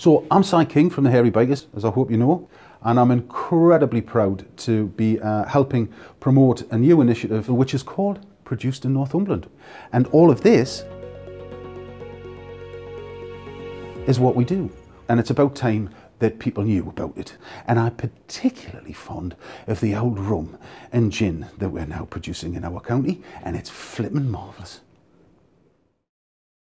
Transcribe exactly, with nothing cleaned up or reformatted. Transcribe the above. So I'm Si King from The Hairy Bikers, as I hope you know, and I'm incredibly proud to be uh, helping promote a new initiative which is called Produced in Northumberland. And all of this is what we do, and it's about time that people knew about it. And I'm particularly fond of the old rum and gin that we're now producing in our county, and it's flippin' marvellous.